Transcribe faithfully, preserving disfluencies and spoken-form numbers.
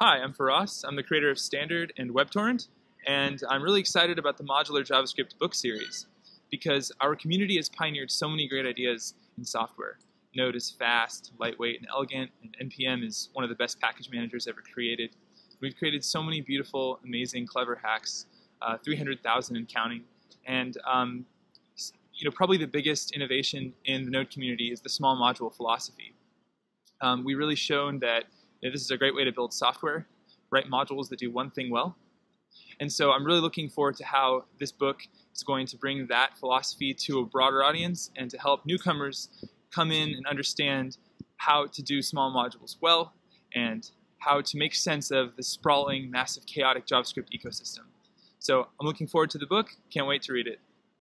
Hi, I'm Feross. I'm the creator of Standard and WebTorrent, and I'm really excited about the Modular JavaScript book series because our community has pioneered so many great ideas in software. Node is fast, lightweight, and elegant, and N P M is one of the best package managers ever created. We've created so many beautiful, amazing, clever hacks, uh, three hundred thousand and counting, and um, you know, probably the biggest innovation in the Node community is the small module philosophy. Um, we really shown that you know, this is a great way to build software, write modules that do one thing well. And so I'm really looking forward to how this book is going to bring that philosophy to a broader audience and to help newcomers come in and understand how to do small modules well and how to make sense of the sprawling, massive, chaotic JavaScript ecosystem. So I'm looking forward to the book. Can't wait to read it.